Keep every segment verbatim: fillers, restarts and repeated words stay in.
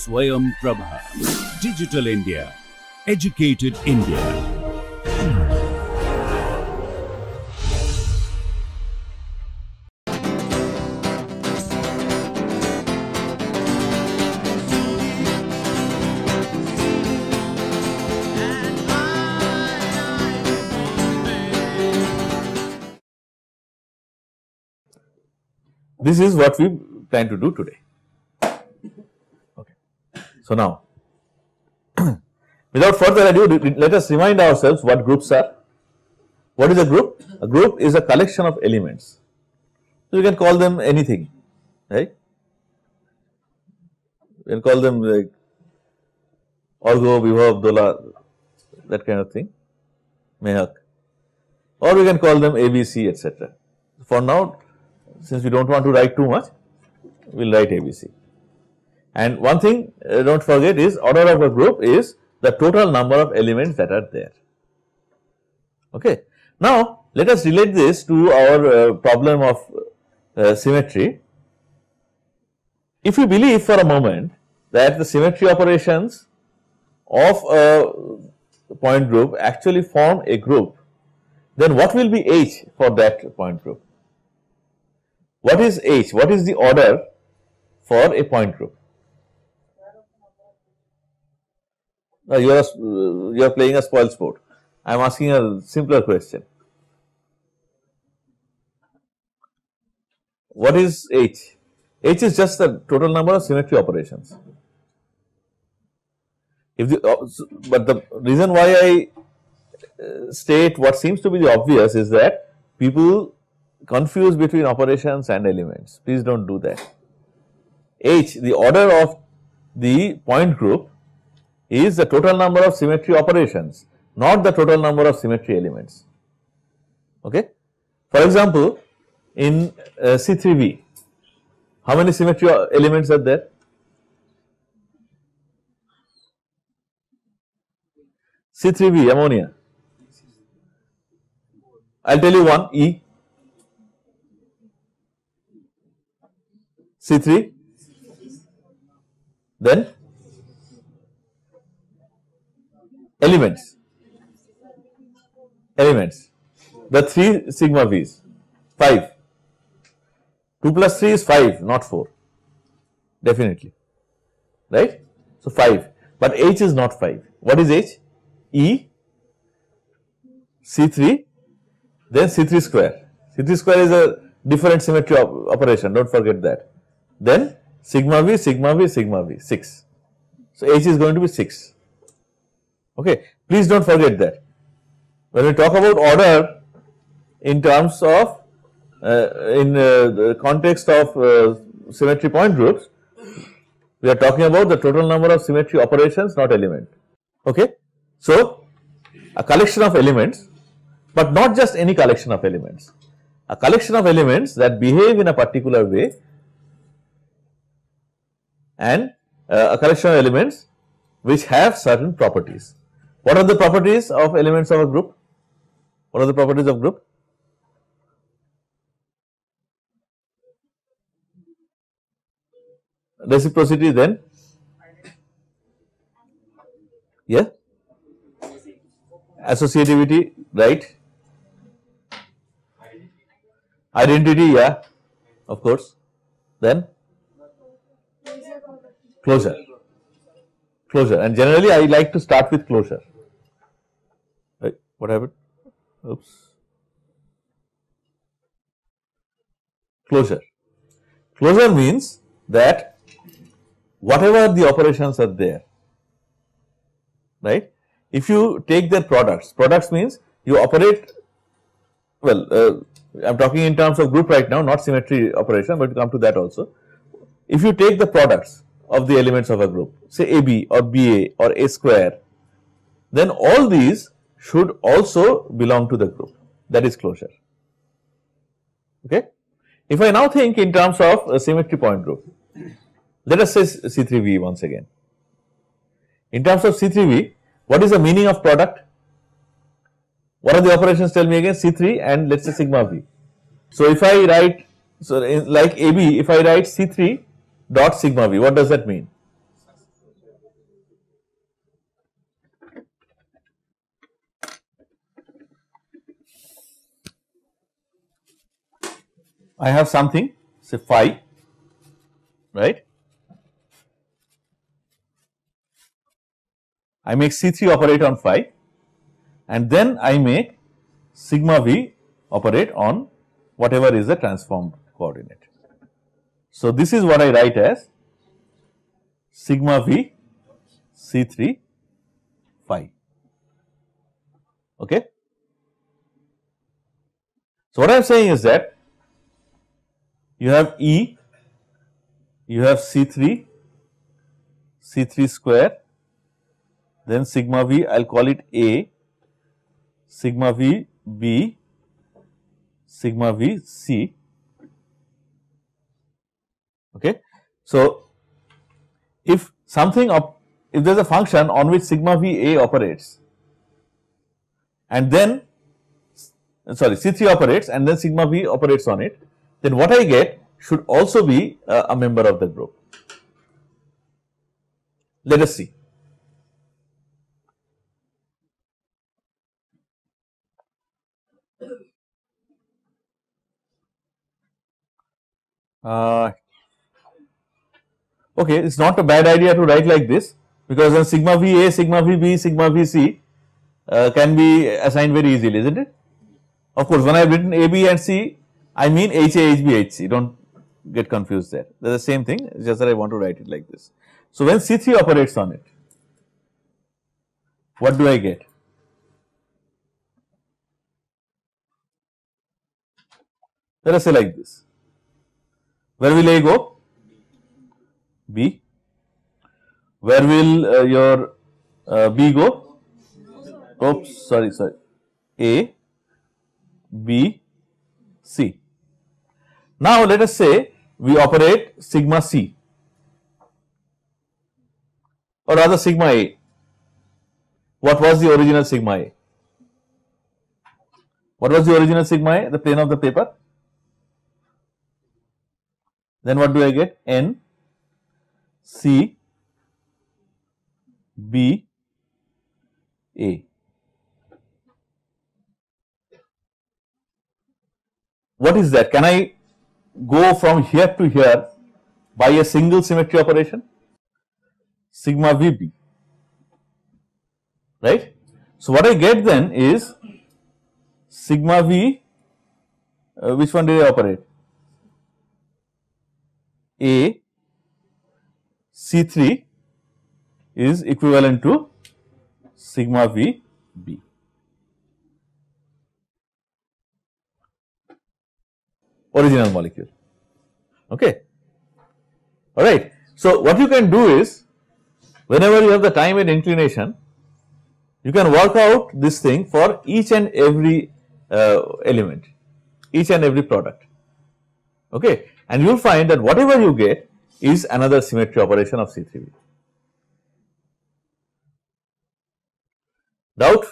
Swayam Prabha. Digital India. Educated India. This is what we plan to do today. Okay. So now, without further ado, let us remind ourselves what groups are. What is a group? A group is a collection of elements. So you can call them anything, right? You can call them like Orgo, Vivo, Dola, that kind of thing, Mehak, or we can call them A B C, et cetera. For now, since we do not want to write too much, we will write A B C. And one thing uh, do not forget is order of a group is the total number of elements that are there. Okay. Now, let us relate this to our uh, problem of uh, symmetry. If we believe for a moment that the symmetry operations of a point group actually form a group, then what will be H for that point group? What is H? What is the order for a point group? Now you are you are playing a spoil sport. I am asking a simpler question. What is H? H is just the total number of symmetry operations. If the but the reason why I state what seems to be the obvious is that people confuse between operations and elements. Please do not do that. H, the order of the point group, is the total number of symmetry operations, not the total number of symmetry elements. Okay. For example, in uh, C three V, how many symmetry elements are there? C three V, ammonia. I will tell you one, E. C three, then elements, elements, the three sigma V's, five, two plus three is five, not four, definitely, right. So, five, but H is not five. What is H? E, C three, then C three square. C three square is a different symmetry op operation, do not forget that. Then sigma V, sigma V, sigma V, six. So, H is going to be six. Okay. Please do not forget that. When we talk about order in terms of uh, in uh, the context of uh, symmetry point groups, we are talking about the total number of symmetry operations, not element. Okay. So, a collection of elements, but not just any collection of elements, a collection of elements that behave in a particular way, and uh, a collection of elements which have certain properties. What are the properties of elements of a group? What are the properties of group? Reciprocity, then? Yeah? Associativity, right? Identity, yeah, of course. Then? Closure, closure, and generally I like to start with closure. Right. What happened? Oops. Closure. Closure means that whatever the operations are there, right? If you take their products, products means you operate. Well, uh, I'm talking in terms of group right now, not symmetry operation, but we come to that also. If you take the products of the elements of a group, say A B or B A or A square, then all these should also belong to the group, that is closure. Okay. If I now think in terms of a symmetry point group, let us say C three V once again. In terms of C three V, what is the meaning of product? What are the operations? Tell me again. C three and let us say sigma V. So, if I write, so like A B, if I write C three dot sigma V, what does that mean? I have something, say phi, right. I make C three operate on phi and then I make sigma v operate on whatever is the transformed coordinate. So, this is what I write as sigma v C three phi, okay. So, what I am saying is that you have E, you have C three, C three square, then sigma v, I will call it A, sigma v B, sigma v C, okay. So, if something of if there is a function on which sigma v A operates and then sorry C three operates and then sigma v operates on it, then what I get should also be uh, a member of the group. Let us see. Uh, okay, it is not a bad idea to write like this, because then sigma v A, sigma v B, sigma v C uh, can be assigned very easily, isn't it? Of course, when I have written A, B and C, I mean H A, H B, H C, do not get confused there, they are the same thing, just that I want to write it like this. So, when C three operates on it, what do I get? Let us say like this, where will A go? B. Where will uh, your uh, B go? Oops, sorry, sorry, A, B, C. Now, let us say we operate sigma C or rather sigma A. What was the original sigma A? What was the original sigma A? The plane of the paper. Then what do I get? N, C, B, A. What is that? Can I go from here to here by a single symmetry operation? Sigma V B, right. So, what I get then is sigma V, uh, which one did I operate? A, C three is equivalent to sigma V B. Original molecule, okay, alright. So, what you can do is whenever you have the time and inclination, you can work out this thing for each and every uh, element, each and every product, okay, and you will find that whatever you get is another symmetry operation of C three V. Doubt?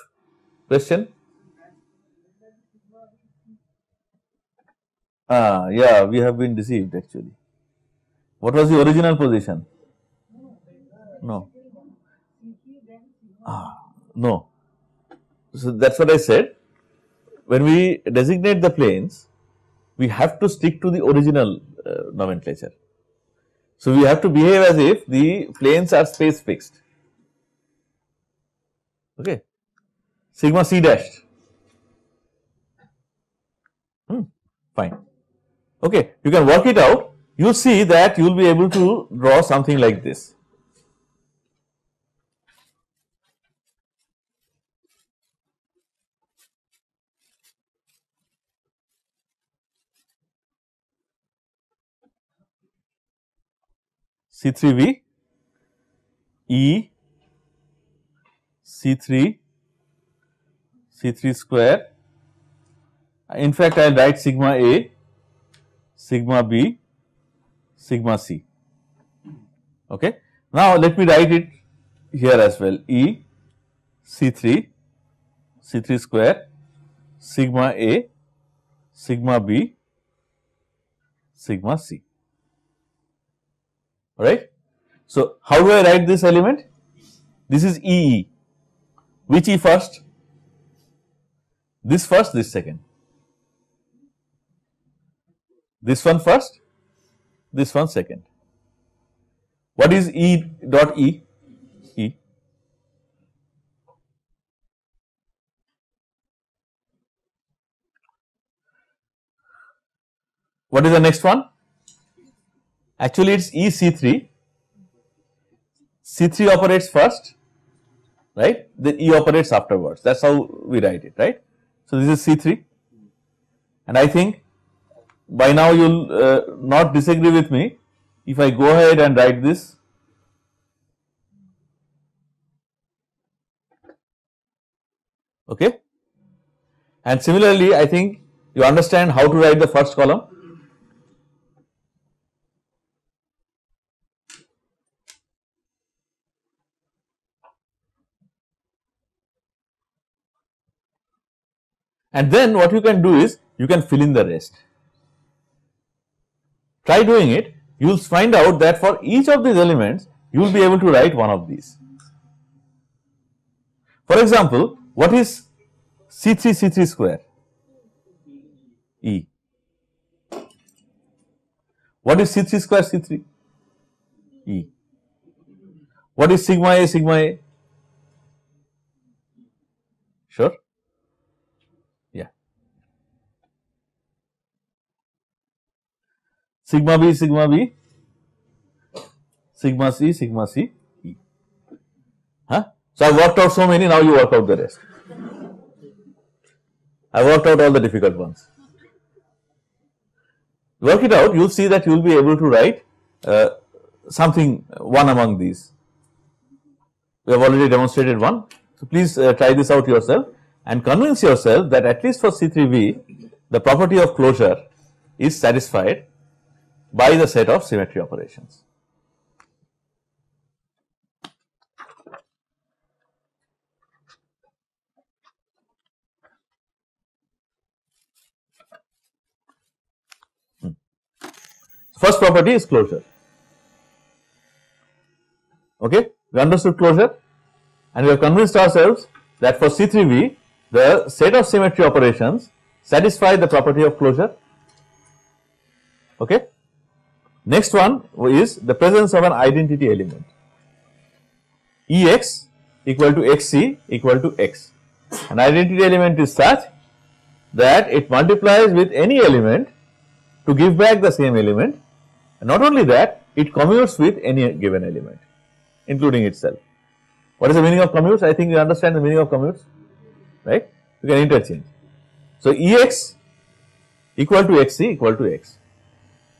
Question? Ah, yeah, we have been deceived actually. What was the original position? No. Ah, no. So, that is what I said. When we designate the planes, we have to stick to the original uh, nomenclature. So, we have to behave as if the planes are space fixed, okay. Sigma C dash, hmm, fine. Okay, you can work it out, you will see that you will be able to draw something like this. C three V, E, C three, C three square, in fact I will write sigma A, sigma B, sigma C, okay. Now, let me write it here as well, E, C three, C three square, sigma A, sigma B, sigma C, alright. So, how do I write this element? This is E E, which E first? This first, this second. this one first, this one second. What is E dot E? E. What is the next one? Actually, it is E C three. C three operates first, right? Then E operates afterwards. That is how we write it, right? So this is C three, and I think by now you will uh, not disagree with me if I go ahead and write this okay. And similarly, I think you understand how to write the first column. And then what you can do is you can fill in the rest. Try doing it, you will find out that for each of these elements you will be able to write one of these. For example, what is C three C three square? E. What is C three square C three? E. What is sigma A sigma A? Sure. Sigma B, sigma B, sigma C, sigma C, E. Huh? So I worked out so many, now you work out the rest. I worked out all the difficult ones. Work it out, you will see that you will be able to write uh, something, one among these. We have already demonstrated one. So please uh, try this out yourself and convince yourself that at least for C three V, the property of closure is satisfied by the set of symmetry operations. Hmm. First property is closure. Okay, we understood closure and we have convinced ourselves that for C three V the set of symmetry operations satisfy the property of closure. Okay. Next one is the presence of an identity element, E X equal to X C equal to X. An identity element is such that it multiplies with any element to give back the same element, and not only that, it commutes with any given element including itself. What is the meaning of commutes? I think you understand the meaning of commutes, right? You can interchange. So E X equal to X C equal to X.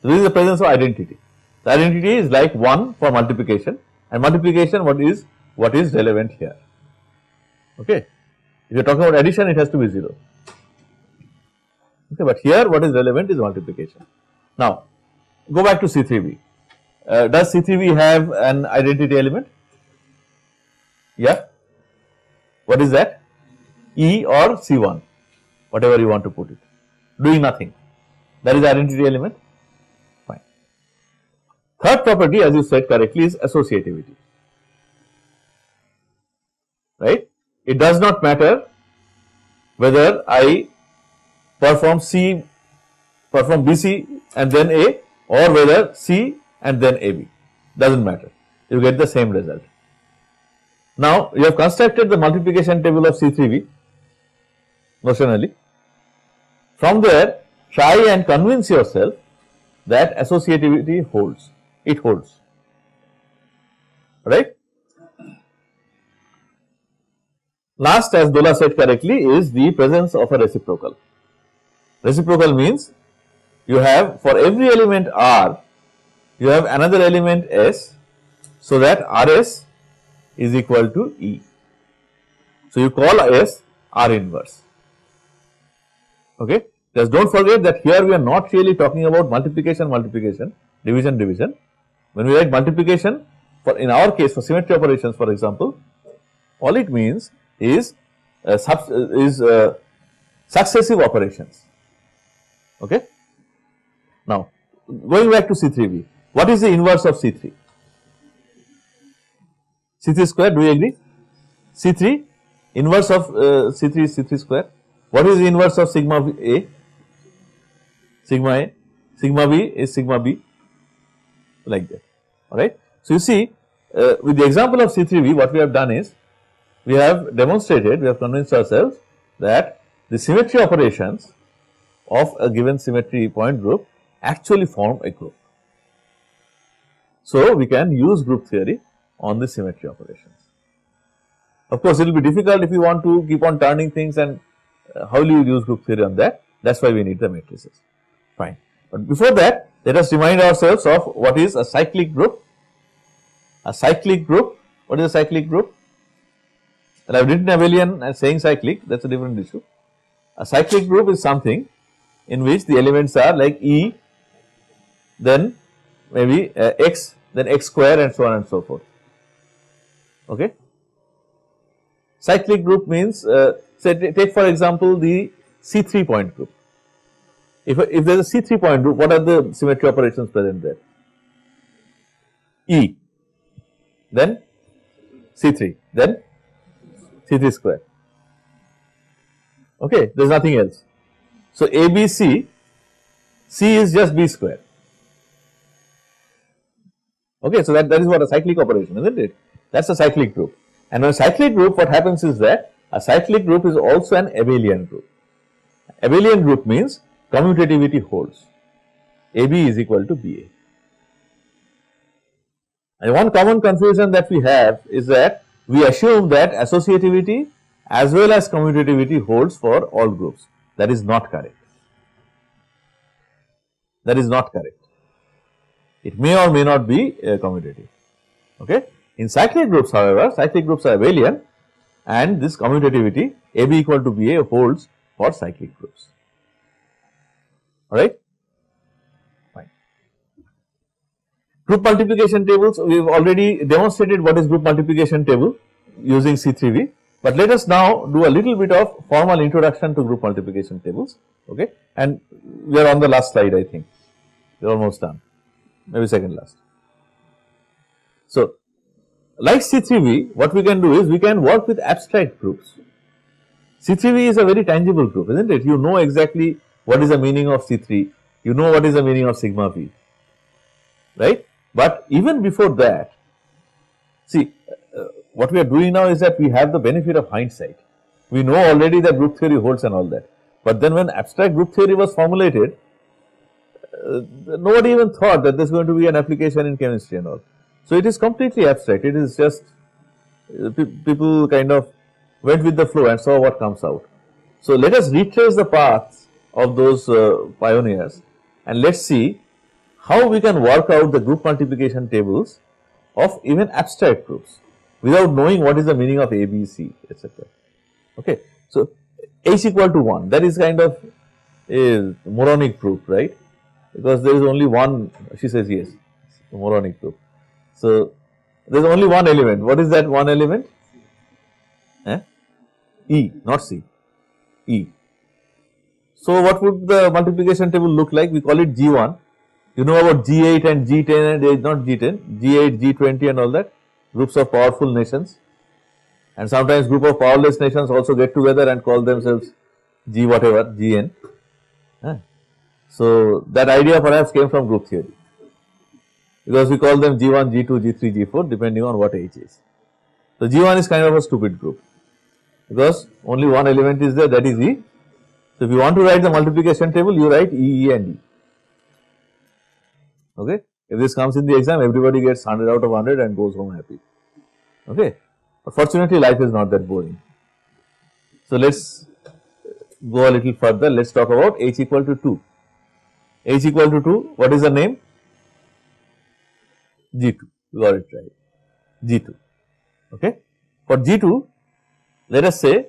So this is the presence of identity. The identity is like one for multiplication, and multiplication what is what is relevant here. Okay, if you are talking about addition, it has to be zero. Okay, but here what is relevant is multiplication. Now go back to C three V. Uh, does C three V have an identity element? Yeah. What is that? E or C one, whatever you want to put it. Doing nothing. That is the identity element. Third property, as you said correctly, is associativity, right? It does not matter whether I perform C, perform B C and then A, or whether C and then A B, does not matter, you get the same result. Now you have constructed the multiplication table of C three V notionally. From there, try and convince yourself that associativity holds. It holds, right? Last, as Dola said correctly, is the presence of a reciprocal. Reciprocal means you have for every element R, you have another element S, so that R S is equal to E. So you call S R inverse. Okay, just don't forget that here we are not really talking about multiplication, multiplication, division, division. When we write multiplication, for in our case for symmetry operations, for example, all it means is uh, sub, uh, is uh, successive operations. Okay. Now going back to C three V, what is the inverse of C three? C three square. Do you agree? C three inverse of uh, C three is C three square. What is the inverse of sigma A? Sigma A. sigma v is sigma b, like that, alright. So, you see uh, with the example of C three V, what we have done is we have demonstrated, we have convinced ourselves that the symmetry operations of a given symmetry point group actually form a group. So, we can use group theory on the symmetry operations. Of course, it will be difficult if you want to keep on turning things, and uh, how will you use group theory on that? That is why we need the matrices, fine. But before that, let us remind ourselves of what is a cyclic group. A cyclic group, what is a cyclic group? Well, I have written abelian and saying cyclic, that is a different issue. A cyclic group is something in which the elements are like E, then maybe uh, X, then X square, and so on and so forth, okay. Cyclic group means, uh, say take for example the C three point group. If, if there is a C three point group, what are the symmetry operations present there? E, then C three, then C three square, okay, there is nothing else. So, A, B, C, C is just B square, okay. So, that, that is what a cyclic operation is, isn't it? That is a cyclic group. And on a cyclic group, what happens is that a cyclic group is also an abelian group. Abelian group means commutativity holds, A B is equal to B A. And one common confusion that we have is that we assume that associativity as well as commutativity holds for all groups. That is not correct, that is not correct. It may or may not be uh, commutative, okay. In cyclic groups, however, cyclic groups are abelian, and this commutativity A B equal to B A holds for cyclic groups, alright, fine. Group multiplication tables, we have already demonstrated what is group multiplication table using C three V, but let us now do a little bit of formal introduction to group multiplication tables, okay, and we are on the last slide, I think, we are almost done, maybe second last. So, like C three V, what we can do is we can work with abstract groups. C three V is a very tangible group, isn't it? You know exactly what is the meaning of C three, you know what is the meaning of sigma V, right? But even before that, see uh, what we are doing now is that we have the benefit of hindsight. We know already that group theory holds and all that, but then when abstract group theory was formulated, uh, nobody even thought that there is going to be an application in chemistry and all. So, it is completely abstract, it is just uh, pe people kind of went with the flow and saw what comes out. So, let us retrace the paths of those uh, pioneers, and let us see how we can work out the group multiplication tables of even abstract groups without knowing what is the meaning of A, B, C, et cetera. Okay. So, H equal to one, that is kind of a moronic group, right, because there is only one, she says yes, moronic group. So, there is only one element, what is that one element? Eh? E, not C, E. So, what would the multiplication table look like? We call it G one, you know about G eight and G ten and not G ten, G eight, G twenty and all that, groups of powerful nations, and sometimes group of powerless nations also get together and call themselves G whatever, G N. Eh? So, that idea perhaps came from group theory, because we call them G one, G two, G three, G four depending on what H is. So, G one is kind of a stupid group because only one element is there, that is E. So, if you want to write the multiplication table, you write E, E and E, okay. If this comes in the exam, everybody gets one hundred out of one hundred and goes home happy, okay. But fortunately, life is not that boring. So, let us go a little further, let us talk about H equal to two. H equal to two, what is the name? G two, you got it right, G two, okay. For G two, let us say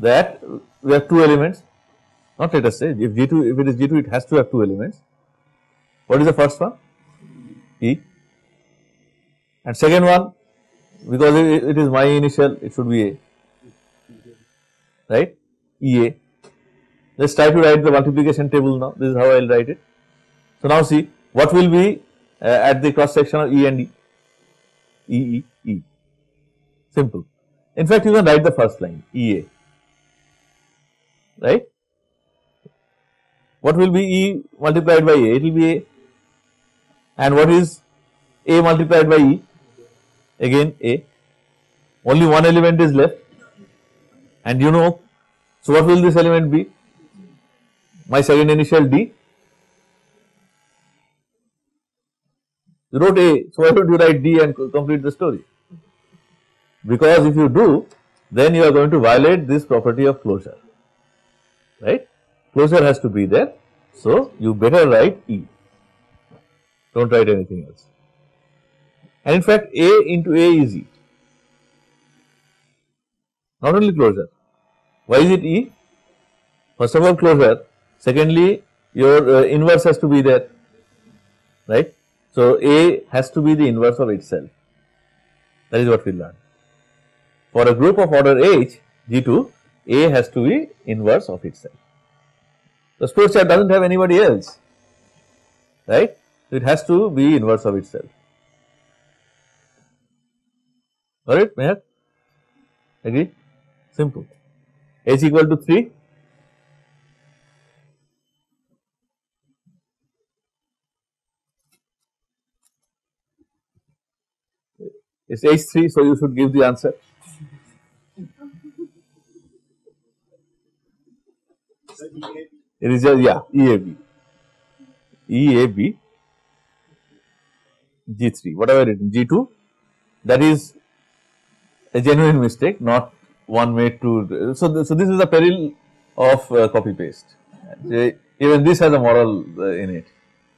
that we have two elements, not let us say, if G two, if it is G two, it has to have two elements. What is the first one? E, and second one, because it, it is my initial, it should be A, right, E A. Let us try to write the multiplication table now, this is how I will write it. So, now see what will be Uh, at the cross section of E and E, E, E, E, simple. In fact, you can write the first line E A, right. What will be E multiplied by A? It will be A. And what is A multiplied by E? Again A. Only one element is left, and you know, so what will this element be? My second initial D. You wrote A, so why don't you write D and complete the story? Because if you do, then you are going to violate this property of closure, right? Closure has to be there, so you better write E, do not write anything else. And in fact, A into A is E, not only closure. Why is it E? First of all, closure, secondly, your uh, inverse has to be there, right? So A has to be the inverse of itself, that is what we learned. For a group of order H, G two, A has to be inverse of itself. The sports chart does not have anybody else, right? So it has to be inverse of itself. Got it, Mehak? Agree? Simple. H equal to three. It's H three, so you should give the answer. It is just, yeah, E A B, E A B, G three, whatever it is, G two, that is a genuine mistake, not one made to, so, the, so this is the peril of uh, copy paste, even this has a moral uh, in it,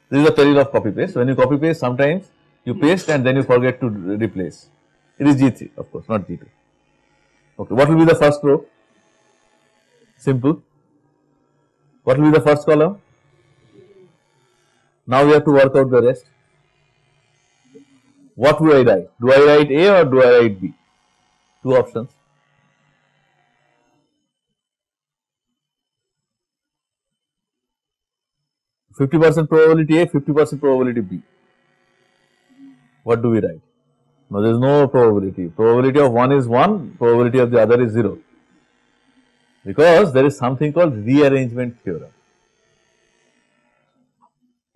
this is the peril of copy paste. When you copy paste, sometimes you paste and then you forget to replace, it is G three of course, not G two, okay. What will be the first row? Simple. What will be the first column? Now we have to work out the rest. What do I write? Do I write A or do I write B? Two options. fifty percent probability A, fifty percent probability B. What do we write? Now there is no probability. Probability of one is one, probability of the other is zero. Because there is something called rearrangement theorem,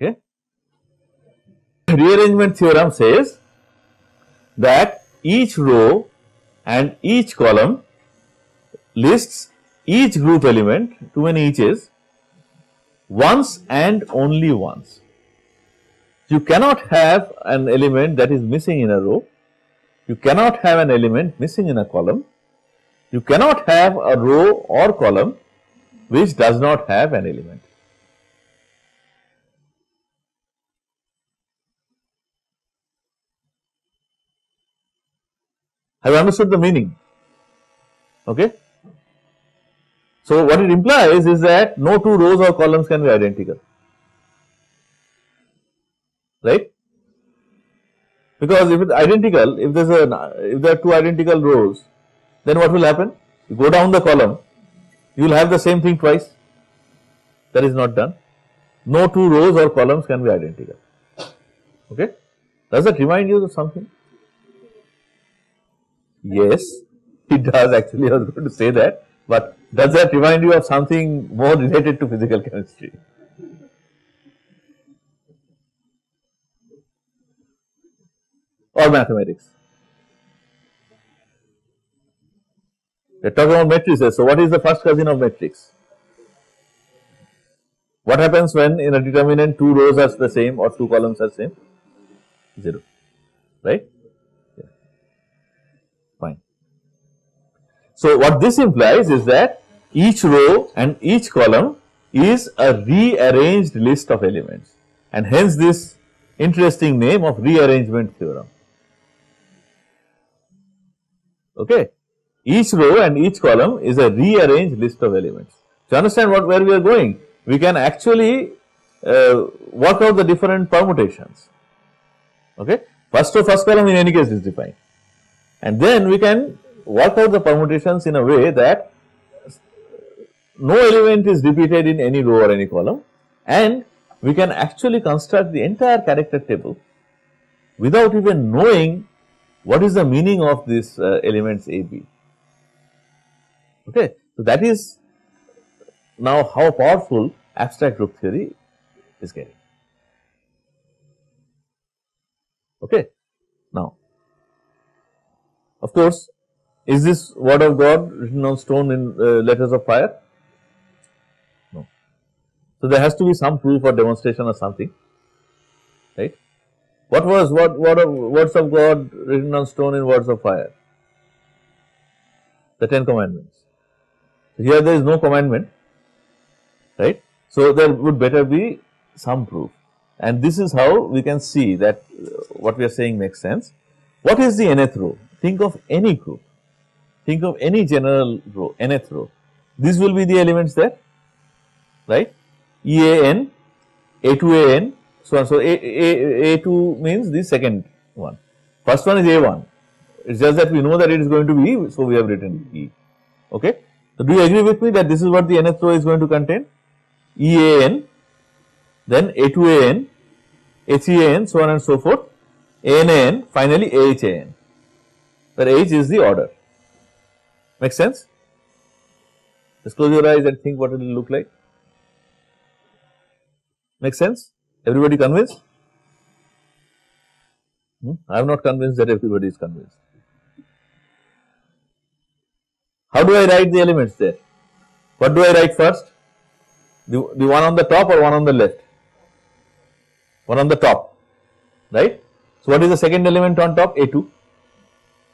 okay. Rearrangement theorem says that each row and each column lists each group element, too many eaches, once and only once. You cannot have an element that is missing in a row, you cannot have an element missing in a column. You cannot have a row or column which does not have an element. Have you understood the meaning? Okay. So what it implies is that no two rows or columns can be identical, right? Because if it's identical, if there's a, if there are two identical rows, then what will happen? You go down the column, you will have the same thing twice. That is not done. No two rows or columns can be identical. Okay? Does that remind you of something? Yes, it does actually. I was going to say that, but does that remind you of something more related to physical chemistry? Or mathematics? We are talking about matrices. So, what is the first cousin of matrix? What happens when in a determinant two rows are the same or two columns are same? Zero, right? Yeah. Fine. So, what this implies is that each row and each column is a rearranged list of elements, and hence this interesting name of rearrangement theorem, okay. Each row and each column is a rearranged list of elements. So understand what, where we are going, we can actually uh, work out the different permutations, okay. First row, first column in any case is defined, and then we can work out the permutations in a way that no element is repeated in any row or any column, and we can actually construct the entire character table without even knowing what is the meaning of these uh, elements A, B. Okay, so that is now how powerful abstract group theory is getting. Okay. Now, of course, is this word of God written on stone in uh, letters of fire? No. So, there has to be some proof or demonstration or something, right. What was what word of words of God written on stone in words of fire? The Ten Commandments. So, here there is no commandment, right. So, there would better be some proof, and this is how we can see that what we are saying makes sense. What is the nth row? Think of any group, think of any general row, nth row. This will be the elements there, right? E A N, A two A N, so on. So, A two means the second one, first one is A one, it is just that we know that it is going to be E, so we have written E, okay. So, do you agree with me that this is what the nth row is going to contain? E A N, then A two A N, H E A N, so on and so forth, A N A N, finally A H A N, where H is the order. Make sense? Just close your eyes and think what it will look like. Make sense? Everybody convinced? Hmm? I am not convinced that everybody is convinced. How do I write the elements there? What do I write first? The, the one on the top or one on the left? One on the top, right. So, what is the second element on top? A two,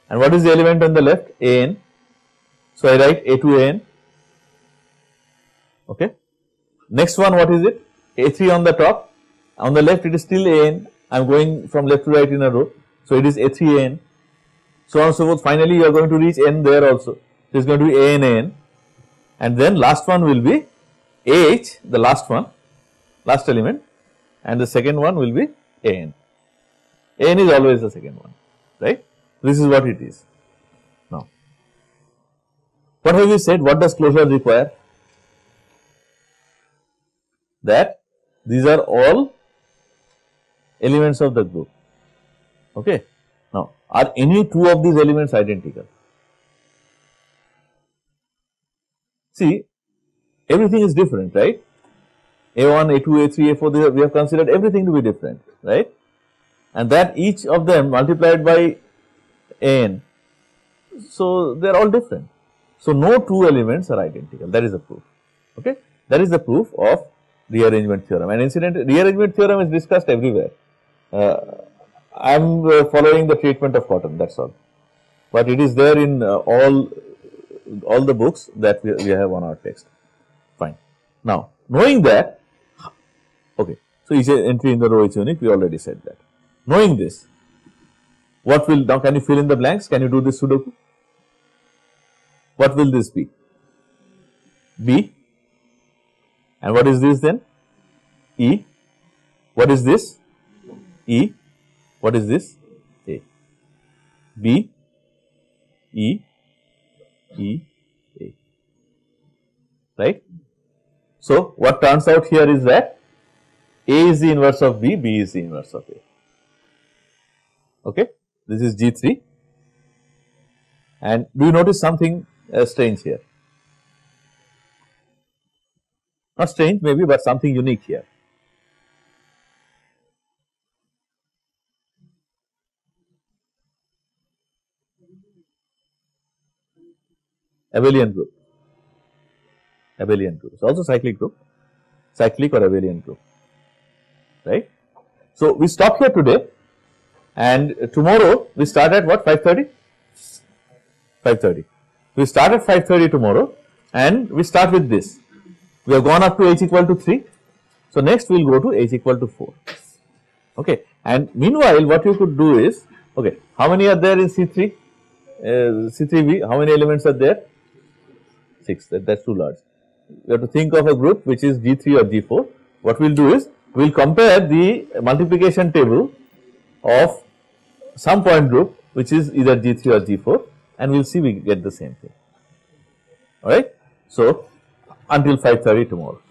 and what is the element on the left? A N. So, I write A two A N, okay. Next one, what is it? A three on the top, on the left it is still A N, I am going from left to right in a row. So, it is A three A N, so on and so forth. Finally, you are going to reach N there also. So, it is going to be A N A N, and then last one will be A H, the last one, last element, and the second one will be A N. A N is always the second one, right. This is what it is. Now, what have we said? What does closure require? That these are all elements of the group, okay. Now, are any two of these elements identical? See, everything is different, right. A one, A two, A three, A four, they, we have considered everything to be different, right. And that each of them multiplied by N, so they are all different. So, no two elements are identical, that is the proof, okay. That is the proof of rearrangement theorem, and incidentally rearrangement theorem is discussed everywhere. Uh, I am following the treatment of Cotton, that is all, but it is there in uh, all, all the books that we, we have on our text, fine. Now, knowing that, okay, so each entry in the row is unique, we already said that. Knowing this, what will, now can you fill in the blanks? Can you do this Sudoku? What will this be? B, and what is this then? E, what is this? E, what is this? A, B, E, E, A, right. So, what turns out here is that A is the inverse of B, B is the inverse of A. Okay, this is G three, and do you notice something uh, strange here? Not strange maybe, but something unique here. Abelian group, abelian group, it is also cyclic group, cyclic or abelian group, right. So, we stop here today. And tomorrow we start at what, five thirty? five thirty. We start at five thirty tomorrow, and we start with this. We have gone up to H equal to three. So, next we will go to H equal to four, okay. And meanwhile, what you could do is, okay, how many are there in C three, uh, C three V, how many elements are there? six, that is too large. You have to think of a group which is G three or G four. What we will do is, we will compare the multiplication table of some point group which is either G three or G four, and we will see we get the same thing, alright. So, until five thirty tomorrow.